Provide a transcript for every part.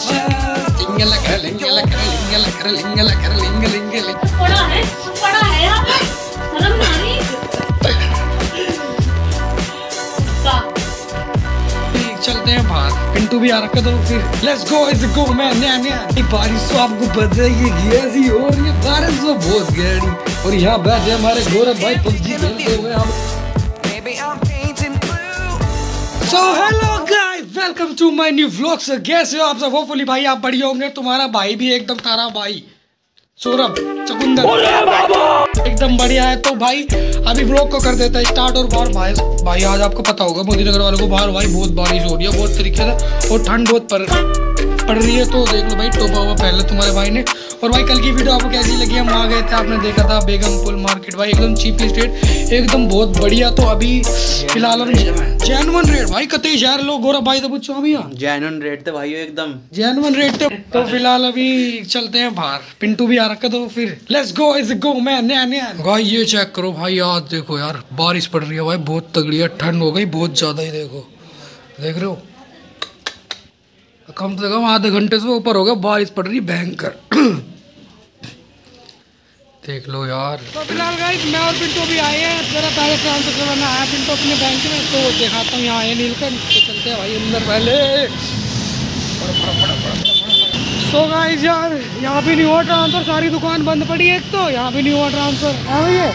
चलते हैं बाहर। पिंटू भी आ रखा था फिर let's go is go man. बारिश तो आपको पता ही ऐसी हो रही है, बारिश तो बहुत गहरी। और यहाँ बैठे हमारे गौरव भाई पबजी खेलते हुए। So hello guys, welcome to my new vlog। कैसे हो आप सब? होपफुली भाई आप बढ़िया होंगे। तुम्हारा भाई भी एकदम तारा भाई सौरभ चकुंदर एकदम बढ़िया है। तो भाई अभी ब्लॉग को कर देता है स्टार्ट। और बाहर भाई भाई आज आपको पता होगा मोदीनगर वालों को, बाहर भाई बहुत बारिश हो रही है बहुत तरीके से, और ठंड बहुत पड़ रही है। तो देख लो भाई टोपा हुआ पहले तुम्हारे भाई ने। और भाई कल की वीडियो आपको कैसी लगी? हम आ गए थे, आपने देखा था बेगमपुल मार्केट, भाई एकदम चीपेस्ट रेट एकदम बहुत बढ़िया। तो अभी फिलहाल हम जेन्युइन रेट भाई कतई यार लोग गौरव भाई तो पूछो अभी जेन्युइन रेट थे भाई एकदम जेन्युइन रेट थे। तो फिलहाल अभी चलते हैं बाहर। पिंटू भी आ रखा तो फिर let's go is go man. भाई ये चेक करो भाई, आज देखो यार बारिश पड़ रही है भाई बहुत तगड़ी है, ठंड हो गई बहुत ज्यादा ही। देखो देख रहे हो कम से कम आधे घंटे से ऊपर हो गया बारिश पड़ रही भयंकर। देख लो यार। तो फिलहाल गाइस मैं और पिंटू भी आए हैं, जरा पहले ट्रांसफर करना आया पिंटू अपने बैंक में। तो दिखाता हूँ यहाँ है नीलकंठ, तो चलते हैं भाई अंदर पहले। तो गाइस यार यहाँ भी नहीं हुआ ट्रांसफर, सारी दुकान बंद पड़ी है। एक तो यहाँ भी नहीं हुआ ट्रांसफर। हाँ भैया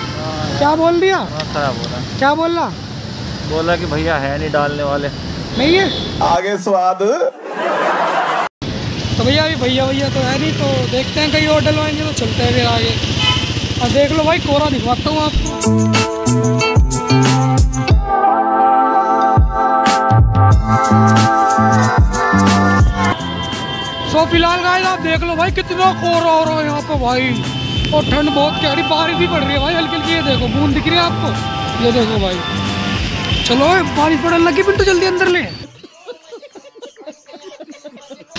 क्या बोल दिया? क्या बोल रहा? बोला कि भैया है नहीं डालने वाले, नहीं है आगे स्वाद। तो भैया अभी भैया भैया तो है नहीं, तो देखते हैं कहीं होटल आएंगे तो चलते हैं फिर आगे। और देख लो भाई कोहरा दिखवाता हूँ आपको। सो फिलहाल गाइस आप देख लो भाई कितना कोहरा हो रहा है यहाँ पे भाई, और ठंड बहुत कड़ी, बारिश भी पड़ रही है भाई हल्की हल्की। ये देखो बूंद दिख रही है आपको, ये देखो भाई। चलो बारिश पड़ने लगी पिंटू जल्दी अंदर ले।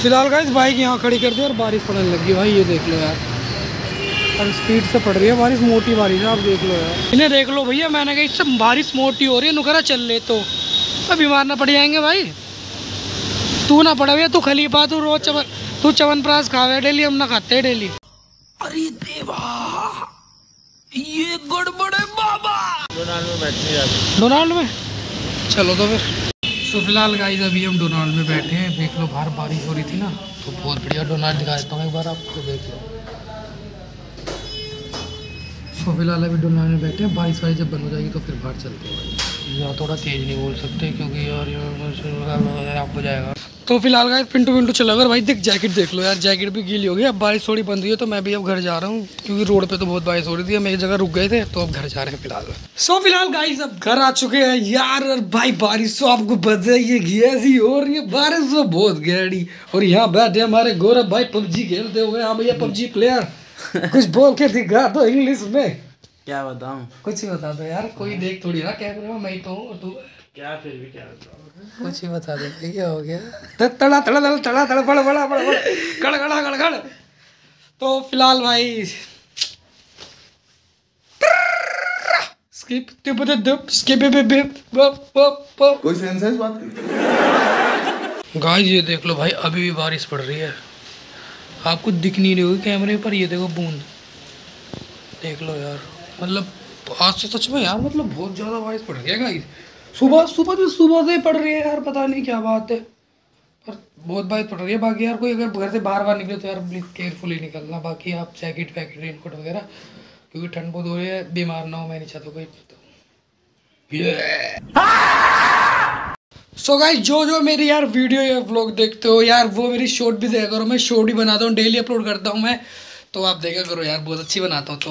फिलहाल गाइस बाइक यहाँ खड़ी कर दी और बारिश पड़ने लगी भाई, ये देख लो यार। और स्पीड से पड़ रही है बारिश, मोटी बारिश है आप देख लो यार। इन्हें देख लो भैया, मैंने कहा इससे बारिश मोटी हो रही है नुकरा चल ले तो बीमार ना पड़ जाएंगे भाई। तू ना पड़ा भैया, तू खलीफा, तू रोज चवन, तू चवनप्राश खावे डेली, हम ना खाते डेली। अरे देवा ये गड़बड़े बाबा। डोनाल्ड में चलो तो फिर। तो फिलहाल गाइस अभी हम डोनाल्ड में बैठे हैं, देख लो बाहर बारिश हो रही थी ना, तो बहुत बढ़िया डोनाल्ड दिखा देता हूँ एक बार आपको, देख लो। तो फिलहाल अभी डोनाल्ड में बैठे हैं, बारिश वाली जब बंद हो जाएगी तो फिर बाहर चलते हैं। यहाँ थोड़ा तेज़ नहीं बोल सकते क्योंकि यार आप हो जाएगा। तो फिलहाल गाइस पिंटू पिंटू चला गया भाई, देख जैकेट देख लो यार, जैकेट भी गीली हो गई। अब बारिश थोड़ी बंद हुई है तो मैं भी अब घर जा रहा हूँ, क्योंकि रोड पे तो बहुत बारिश हो रही थी, हम एक जगह रुक गए थे तो अब घर जा रहे हैं फिलहाल। सो फिलहाल गाइस अब घर आ चुके हैं यार। और भाई बारिश तो आपको पता ही ऐसी हो रही है, बारिश तो बहुत गहरी। और यहाँ बैठे हमारे गौरव भाई पबजी खेलते हुए। हाँ भैया पबजी प्लेयर कुछ बोल के दिखा दो इंग्लिश में। क्या बताऊँ, कुछ ही बता दो यार, कोई देख थोड़ी ना कैमरा, मैं तो हूँ क्या फिर भी क्या कुछ ही बता दे। क्या हो गया तड़ा तड़ा तड़ा तड़ा तड़ा बड़ा बड़ा बड़ा गड़गड़ा गड़गड़। तो फिलहाल भाई स्किप टिप टिप स्किप कोई सेंस है इस बात की? गाइस ये देख लो भाई अभी भी बारिश पड़ रही है, आपको दिख नहीं रही होगी कैमरे पर, ये देखो बूंद देख लो यार। मतलब आज से सच में यार मतलब बहुत ज़्यादा बारिश पड़ रही है गाइस, सुबह से पड़ रही है यार, पता नहीं क्या बात है पर बहुत बारिश पड़ रही है। बाकी यार कोई अगर घर से बाहर निकले तो यार प्लीज़ केयरफुली निकलना, बाकी आप जैकेट वैकेट रेनकोट वगैरह, क्योंकि ठंड बहुत हो रही है, बीमार ना हो मैं नहीं चाहता कोई। सो गाइस जो मेरी यार वीडियो या व्लॉग देखते हो यार वो मेरी शॉर्ट भी देखा करो, मैं शॉर्ट ही बनाता हूँ डेली अपलोड करता हूँ मैं, तो आप देखा करो यार बहुत अच्छी बनाता हूँ। तो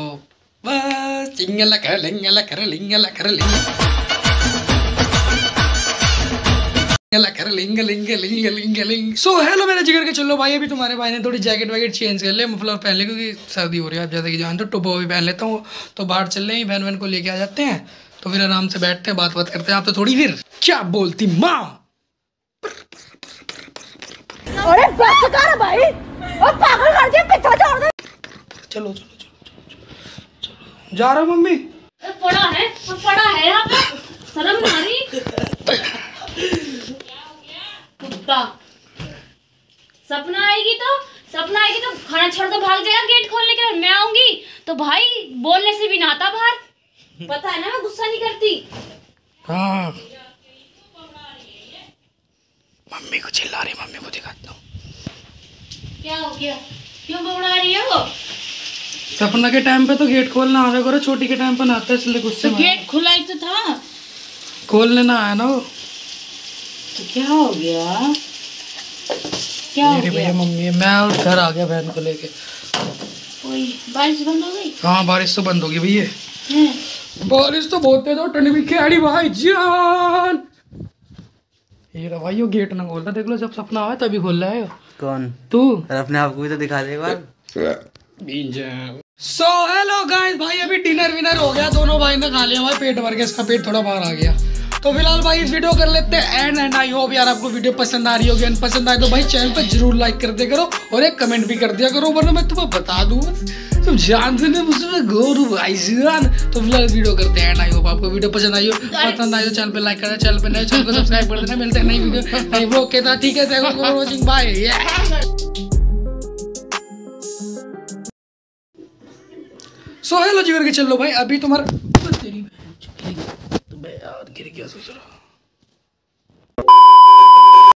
बस लिंग लिंग लिंग लिंग लिंग लिंग। सो हेलो मेरे जिगर के। चलो भाई अभी तुम्हारे भाई ने थोड़ी जैकेट वैकेट चेंज कर ले, मफलर पहन ले क्योंकि सर्दी हो रही है आप जैसे कि जानते हो, टोपा भी पहन लेता हूँ। तो बाहर चल रहे हैं, बहन बहन को लेके आ जाते हैं, तो फिर आराम से बैठते हैं बात बात करते हैं। आप तो थोड़ी फिर क्या बोलती माँ। चलो चलो चलो जा रहा हूँ मम्मी। सपना आएगी तो खाना छोड़ दो, भाग जाएगा गेट खोलने के लिए। मैं आऊंगी तो भाई बोलने से भी ना आता बाहर, पता है ना मैं गुस्सा नहीं करती। हाँ मम्मी को चिल्ला रही, मम्मी को दिखाता हूँ। क्या हो गया, क्यों बबड़ा रही है वो? सपना के टाइम पे तो गेट खोलना आया करो, छोटी के टाइम पे ना आता है इसलिए गुस्से में। गेट खुला ही तो था, खोलने ना आया ना वो। तो क्या हो गया, क्या हो गया? मम्मी मैं और घर आ गया बहन को लेके। बारिश बंद हो गई? हाँ बारिश तो बंद होगी भैया, बारिश तो बहुत तेज हो, ठंडी भी खेड़ी भाई जान। ये भाई यो गेट ना खोलता, देख लो जब सपना आया तभी खोल रहा है। कौन तू? अपने आप को भी तो दिखा दे एक बार। सो हेलो गाइस, भाई अभी डिनर विनर हो गया, दोनों भाई ने खा लिया भाई पेट भर के, इसका पेट थोड़ा बाहर आ गया। तो फिलहाल भाई इस वीडियो कर लेते हैं एंड आई होप यार आपको वीडियो पसंद आ रही होगी। एंड पसंद आए तो भाई चैनल पर जरूर लाइक कर दिया करो और एक कमेंट भी कर दिया करो, वरना मैं तुम्हें बता दूँ तुम जानते नहीं मुझसे गोरू भाई जान। तो फिलहाल वीडियो करते हैं एंड आई होप आपको वीडियो पसंद आई हो चैनल पर लाइक करना, चैनल पर नए चैनल को सब्सक्राइब कर देना। मिलते हैं नई वीडियो नई वो के साथ, ठीक है? Thank you for watching, bye. So hello जी करके चल लो भाई, अभी तुम्हारा तेरी तो यार गिर गया सोच रहा।